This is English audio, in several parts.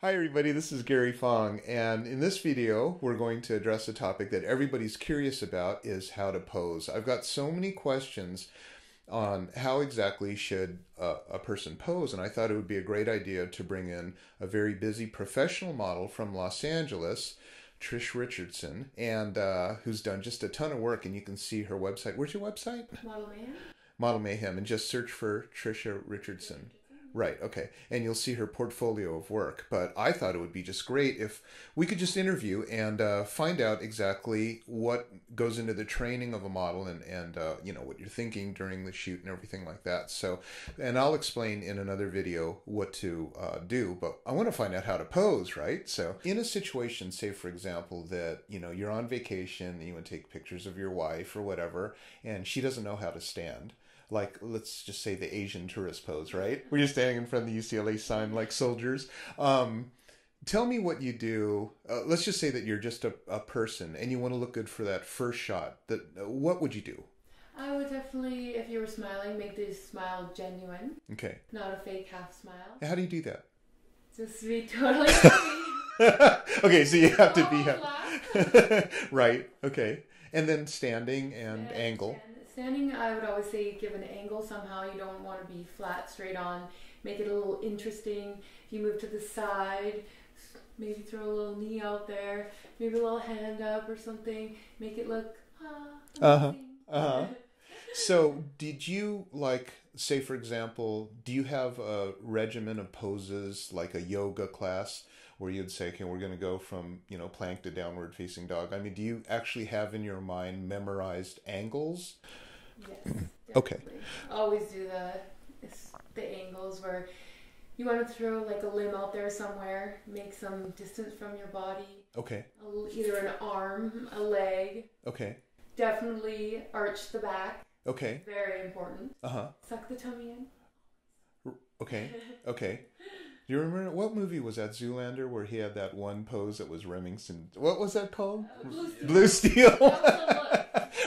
Hi everybody, this is Gary Fong, and in this video we're going to address a topic that everybody's curious about, is how to pose. I've got so many questions on how exactly should a person pose, and I thought it would be a great idea to bring in a very busy professional model from Los Angeles, Trish Richardson, and who's done just a ton of work, and you can see her website. Where's your website? Model Mayhem. Model Mayhem, and just search for Trish Richardson. Right, okay. And you'll see her portfolio of work. But I thought it would be just great if we could just interview and find out exactly what goes into the training of a model and you know, what you're thinking during the shoot and everything like that. So, and I'll explain in another video what to do, but I want to find out how to pose, right? So in a situation, say for example, that, you know, you're on vacation and you want to take pictures of your wife or whatever, and she doesn't know how to stand. Like, let's just say the Asian tourist pose, right? Where you're standing in front of the UCLA sign like soldiers. Tell me what you do. Let's just say that you're just a person and you want to look good for that first shot. What would you do? I would definitely, if you were smiling, make the smile genuine. Okay. Not a fake half smile. How do you do that? Just be totally happy. Okay, so you have to be happy. Right, okay. And then standing and angle. Standing, I would always say give an angle somehow. You don't want to be flat, straight on. Make it a little interesting. If you move to the side, maybe throw a little knee out there, maybe a little hand up or something. Make it look, So did you, like, say for example, do you have a regimen of poses, like a yoga class, where you'd say, okay, we're going to go from, you know, plank to downward facing dog? I mean, do you actually have in your mind memorized angles? Yes, definitely. Okay. Always do the angles where you want to throw like a limb out there somewhere, make some distance from your body. Okay. Either an arm, a leg. Okay. Definitely arch the back. Okay. Very important. Uh-huh. Suck the tummy in. Okay. Okay. Do you remember, what movie was that, Zoolander, where he had that one pose that was Remington? What was that called? Blue Steel.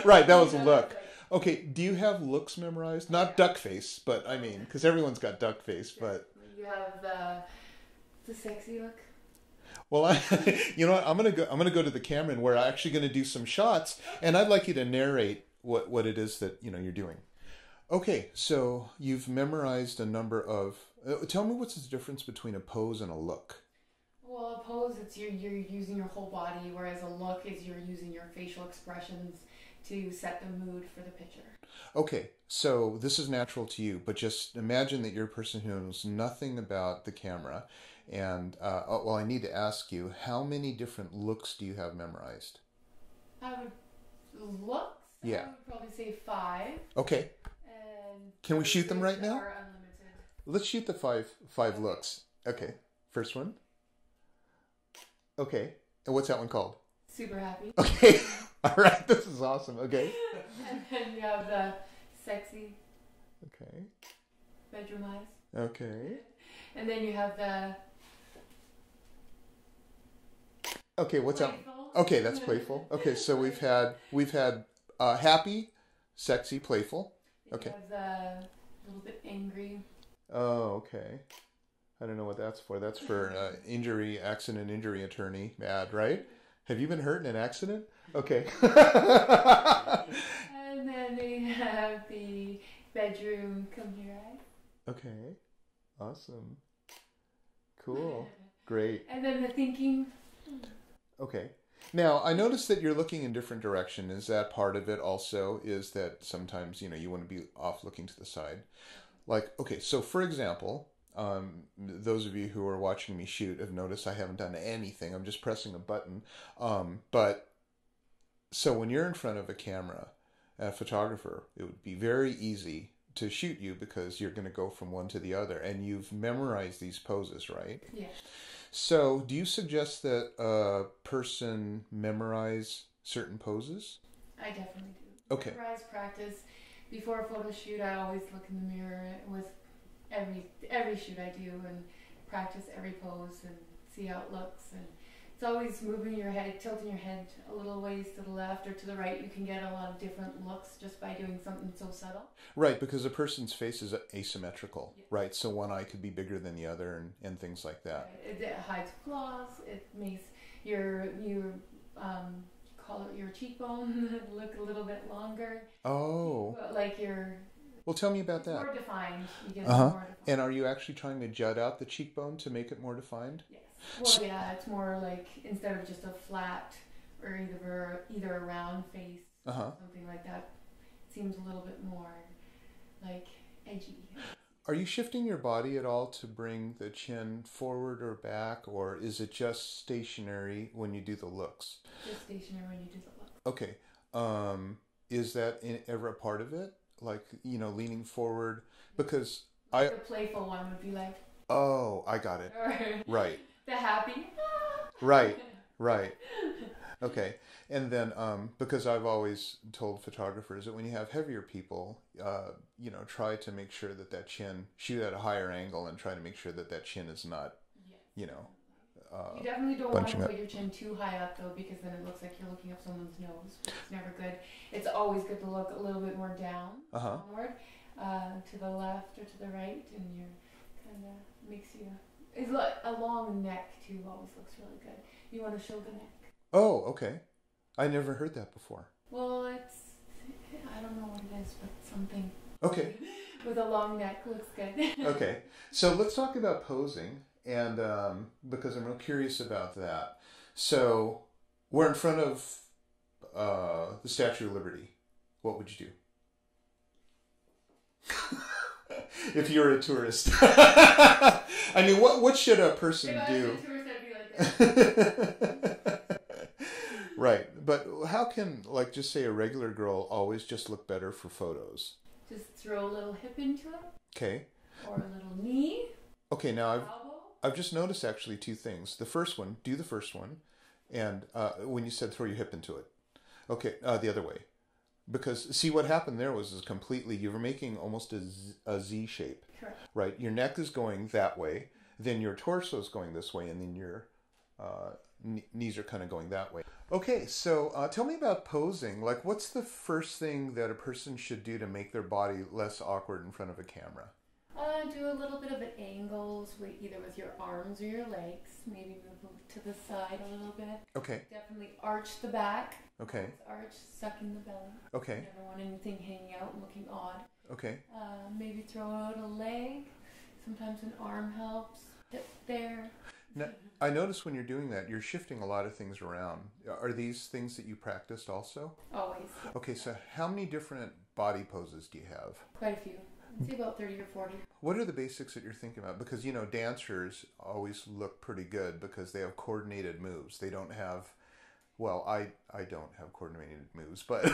Right, that was a look. Okay, do you have looks memorized? Not duck face, but I mean, because everyone's got duck face, but... You have the sexy look. Well, you know what, I'm gonna go to the camera, and we're actually going to do some shots, and I'd like you to narrate what it is that, you know, you're doing. Okay, so you've memorized a number of... tell me, what's the difference between a pose and a look? Well, a pose, it's you're using your whole body, whereas a look is you're using your facial expressions to set the mood for the picture. Okay, so this is natural to you, but just imagine that you're a person who knows nothing about the camera, and, well, I need to ask you, how many different looks do you have memorized? Looks? Yeah. I would probably say 5. Okay. And can we shoot them right now? Let's shoot the five looks. Okay, first one. Okay, and what's that one called? Super happy. Okay, all right, this is awesome. Okay. And then you have the sexy. Okay. Bedroom eyes. Okay. And then you have the... Okay, what's playful. That? Okay, that's playful. Okay, so we've had happy, sexy, playful. Okay. You have a little bit angry. Oh, okay. I don't know what that's for. That's for accident injury attorney. Mad, right? Have you been hurt in an accident? Okay. And then we have the bedroom come here, right? Okay. Awesome. Cool. Great. And then the thinking. Okay. Now, I noticed that you're looking in different directions. Is that part of it also? Is that sometimes, you know, you want to be off looking to the side? Like, okay, so for example, those of you who are watching me shoot have noticed I haven't done anything. I'm just pressing a button. But so when you're in front of a camera, a photographer, it would be very easy to shoot you because you're going to go from one to the other. And you've memorized these poses, right? Yeah. So do you suggest that a person memorize certain poses? I definitely do. Okay. Memorize, practice. Before a photo shoot, I always look in the mirror with every shoot I do and practice every pose and see how it looks and It's always moving your head, tilting your head a little ways to the left or to the right. You can get a lot of different looks just by doing something so subtle. Right, because a person's face is asymmetrical, yeah. Right? So one eye could be bigger than the other and things like that. Right. It hides flaws. It makes your cheekbone look a little bit longer. Oh. Like your... Well, tell me about that. More defined. You get more defined. And are you actually trying to jut out the cheekbone to make it more defined? Yes. Well, yeah, it's more like instead of just a flat or either a round face, or something like that, it seems a little bit more like edgy. Are you shifting your body at all to bring the chin forward or back, or is it just stationary when you do the looks? Just stationary when you do the looks. Okay. Is that ever a part of it? Like, you know, leaning forward? Because like the playful one would be like... Oh, I got it. Right. The happy. Right, right. Okay. And then, because I've always told photographers that when you have heavier people, you know, try to make sure that that chin, shoot at a higher angle and try to make sure that that chin is not, you know, you definitely don't want to put your chin too high up, though, because then it looks like you're looking up someone's nose, which is never good. It's always good to look a little bit more down, downward, to the left or to the right, and you're... And makes you... It's like a long neck, too, always looks really good. You want to show the neck. Oh, okay. I never heard that before. Well, it's... I don't know what it is, but something... Okay. With a long neck looks good. Okay. So let's talk about posing, and because I'm real curious about that. So we're in front of the Statue of Liberty. What would you do? If you're a tourist, I mean, what should a person do? If I was a tourist, I'd be like that. Right, but how can, like, just say a regular girl always just look better for photos? Just throw a little hip into it. Okay. Or a little knee. Okay, now I've just noticed actually two things. The first one, do the first one, and when you said throw your hip into it, okay, the other way. Because, see, what happened there was completely, you were making almost a Z shape. Correct. Right? Your neck is going that way, then your torso is going this way, and then your knees are kind of going that way. Okay, so tell me about posing. Like, what's the first thing that a person should do to make their body less awkward in front of a camera? Do a little bit of an angles, either with your arms or your legs. Maybe move to the side a little bit. Okay. Definitely arch the back. Okay. Arch, sucking the belly. Okay. Never want anything hanging out and looking odd. Okay. Maybe throw out a leg. Sometimes an arm helps. Hip there. Now, I notice when you're doing that, you're shifting a lot of things around. Are these things that you practiced also? Always. Okay, so how many different body poses do you have? Quite a few. I'd say about 30 or 40. What are the basics that you're thinking about? Because, you know, dancers always look pretty good because they have coordinated moves. They don't have, well, I don't have coordinated moves, but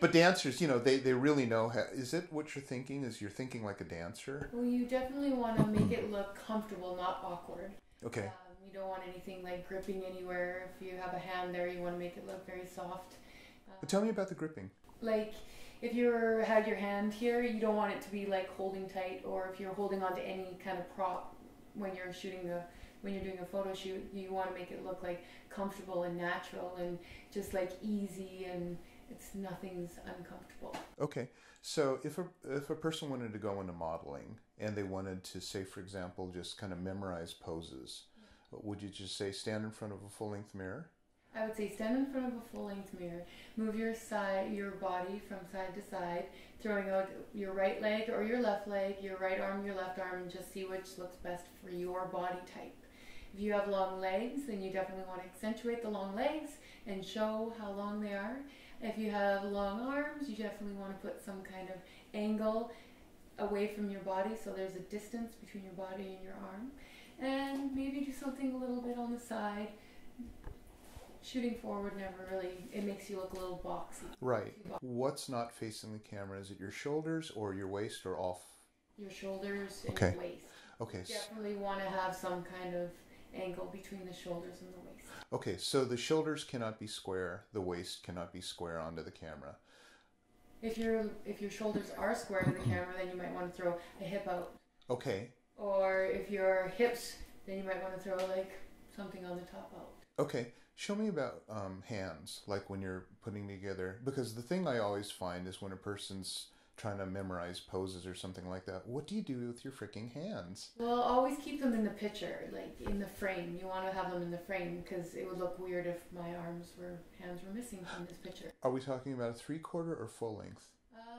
but dancers, you know, they really know how. Is it what you're thinking? Is you're thinking like a dancer? Well, you definitely want to make it look comfortable, not awkward. Okay. You don't want anything like gripping anywhere. If you have a hand there, you want to make it look very soft. But tell me about the gripping. Like... If you had your hand here, you don't want it to be like holding tight, or if you're holding onto any kind of prop when you're shooting when you're doing a photo shoot, you want to make it look like comfortable and natural and just like easy, and it's nothing's uncomfortable. Okay, so if a person wanted to go into modeling and they wanted to, say, for example, just kind of memorize poses, would you just say stand in front of a full-length mirror? I would say stand in front of a full-length mirror, move your body from side to side, throwing out your right leg or your left leg, your right arm, your left arm, and just see which looks best for your body type. If you have long legs, then you definitely want to accentuate the long legs and show how long they are. If you have long arms, you definitely want to put some kind of angle away from your body, so there's a distance between your body and your arm. And maybe do something a little bit on the side. Shooting forward never really, it makes you look a little boxy. Right. What's not facing the camera? Is it your shoulders or your waist or off? Your shoulders and your waist. Okay. You definitely want to have some kind of angle between the shoulders and the waist. Okay, so the shoulders cannot be square, the waist cannot be square onto the camera. If your shoulders are square to the camera, then you might want to throw a hip out. Okay. Or if your hips, then you might want to throw like something on the top out. Okay, show me about hands, like when you're putting together, because the thing I always find is when a person's trying to memorize poses or something like that, what do you do with your freaking hands? Well, always keep them in the picture, like in the frame. You want to have them in the frame because it would look weird if my hands were missing from this picture. Are we talking about a three-quarter or full length?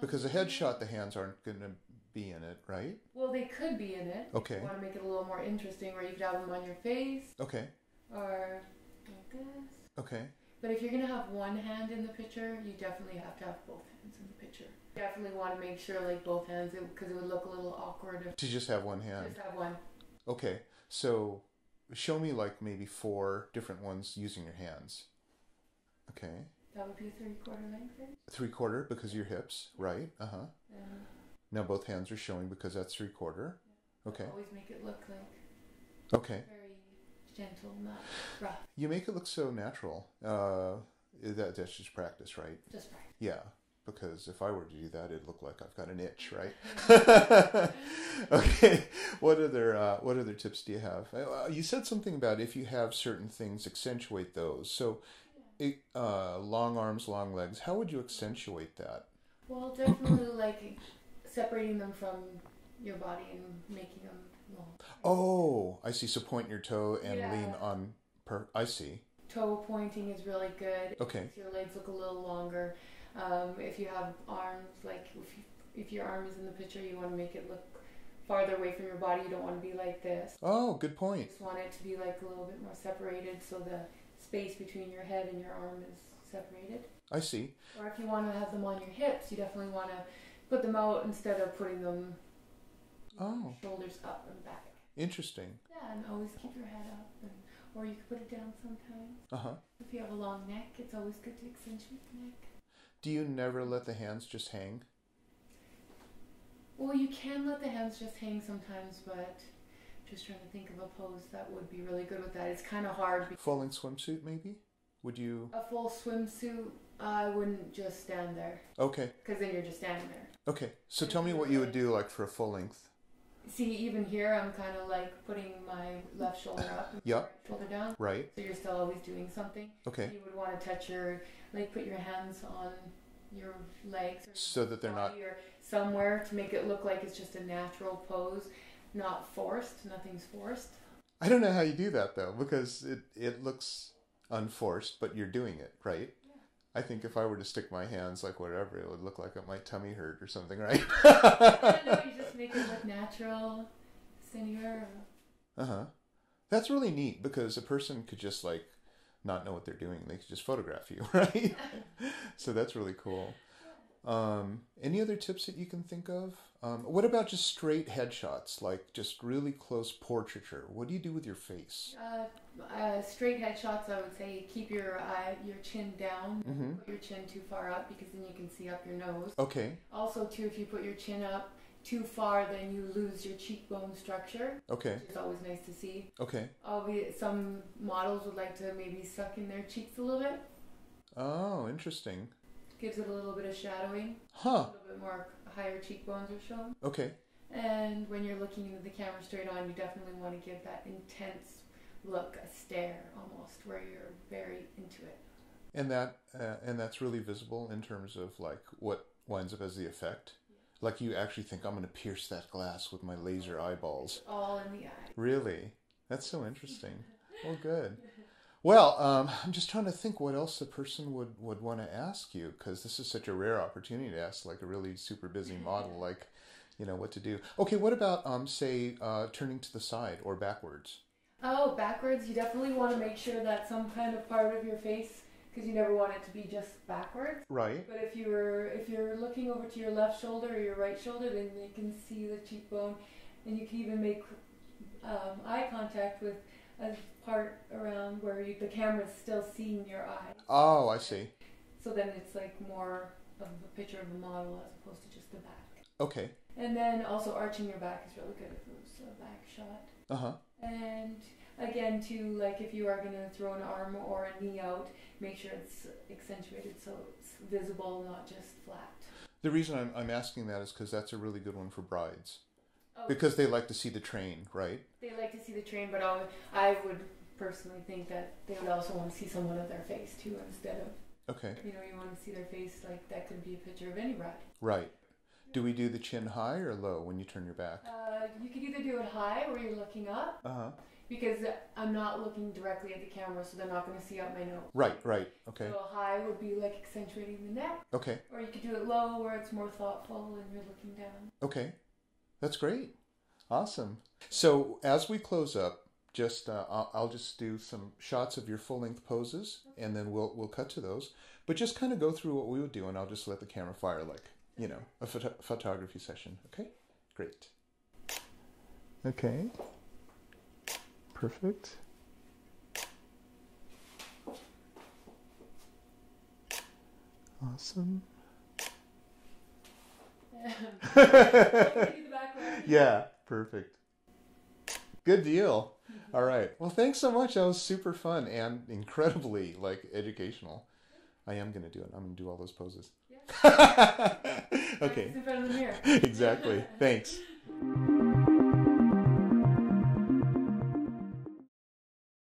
Because a headshot, the hands aren't going to be in it, right? Well, they could be in it. Okay. If you want to make it a little more interesting, or you could have them on your face. Okay. Or like this. Okay. But if you're going to have one hand in the picture, you definitely have to have both hands in the picture. You definitely want to make sure, like, both hands, because it would look a little awkward. If to just have one hand. Just have one. Okay. So show me, like, maybe 4 different ones using your hands. Okay. That would be a three-quarter length, right? Three-quarter because of your hips, right? Uh-huh. Now both hands are showing because that's three-quarter. Yeah. Okay. Always make it look like... Okay. Very gentle, not rough. You make it look so natural. That's just practice, right? Just practice. Yeah, because if I were to do that, it'd look like I've got an itch, right? Okay. What other tips do you have? You said something about if you have certain things, accentuate those. So... long arms, long legs. How would you accentuate that? Well, definitely like separating them from your body and making them long. Oh, I see. So point your toe and lean on. I see. Toe pointing is really good. Okay. It makes your legs look a little longer. If you have arms, like if your arm is in the picture, you want to make it look farther away from your body. You don't want to be like this. Oh, good point. You just want it to be like a little bit more separated, so the space between your head and your arm is separated. I see. Or if you want to have them on your hips, you definitely want to put them out instead of putting them shoulders up and back. Interesting. Yeah, and always keep your head up, or you can put it down sometimes. Uh-huh. If you have a long neck, it's always good to accentuate the neck. Do you never let the hands just hang? Well, you can let the hands just hang sometimes, but... just trying to think of a pose that would be really good with that. It's kind of hard. Falling swimsuit, maybe? Would you... A full swimsuit, I wouldn't just stand there. Okay. Because then you're just standing there. Okay. So tell me what you would do, like, for a full length. See, even here, I'm kind of, like, putting my left shoulder up and right shoulder down. Right. So you're still always doing something. Okay. So you would want to touch your... like, put your hands on your legs. Or so that they're not... or somewhere to make it look like it's just a natural pose. Not forced. Nothing's forced. I don't know how you do that, though, because it looks unforced, but you're doing it, right? Yeah. I think if I were to stick my hands like whatever, it would look like my tummy hurt or something, right? I don't know. You just make it look natural. Senior. Uh-huh. That's really neat, because a person could just, like, not know what they're doing. They could just photograph you, right? So that's really cool. Any other tips that you can think of? What about just straight headshots, like just really close portraiture? What do you do with your face? Straight headshots, I would say keep your chin down. Mm-hmm. Put your chin too far up, because then you can see up your nose. Okay. Also, too, if you put your chin up too far, then you lose your cheekbone structure. Okay. Which is always nice to see. Okay. Some models would like to maybe suck in their cheeks a little bit. Oh, interesting. Gives it a little bit of shadowing. Huh. A little bit more higher cheekbones are shown. Okay. And when you're looking into the camera straight on, you definitely want to give that intense look, a stare almost, where you're very into it. And that's really visible in terms of, like, what winds up as the effect. Yeah. Like, you actually think, I'm going to pierce that glass with my laser eyeballs. It's all in the eye. Really? That's so interesting. Well, good. Well, I'm just trying to think what else a person would want to ask you, because this is such a rare opportunity to ask, like, a really super busy model, like, you know, what to do. Okay, what about, say, turning to the side or backwards? Oh, backwards. You definitely want to make sure that some kind of part of your face, because you never want it to be just backwards. Right. But if you're looking over to your left shoulder or your right shoulder, then you can see the cheekbone, and you can even make eye contact with a part around where the camera's still seeing your eye. Oh, I see. So then it's like more of a picture of a model as opposed to just the back. Okay. And then also arching your back is really good if it was a back shot. Uh-huh. And again, too, like, if you are going to throw an arm or a knee out, make sure it's accentuated so it's visible, not just flat. The reason I'm asking that is because that's a really good one for brides. Oh, because they like to see the train, right? They like to see the train, but I would personally think that they would also want to see someone of their face too, instead of you want to see their face, like that could be a picture of anybody. Right. Do we do the chin high or low when you turn your back? You could either do it high where you're looking up, because I'm not looking directly at the camera, so they're not going to see out my nose. Right, right, okay. So high would be like accentuating the neck. Okay. Or you could do it low where it's more thoughtful and you're looking down. Okay, that's great. Awesome. So as we close up, just I'll just do some shots of your full-length poses, and then we'll cut to those. But just kind of go through what we would do, and I'll just let the camera fire like... you know, a photography session. Okay, great. Okay, perfect. Awesome. Yeah, perfect. Good deal. All right. Well, thanks so much. That was super fun and incredibly, like, educational. I am going to do it. I'm going to do all those poses. Yeah. Okay. It's in front of the mirror. Exactly. Thanks.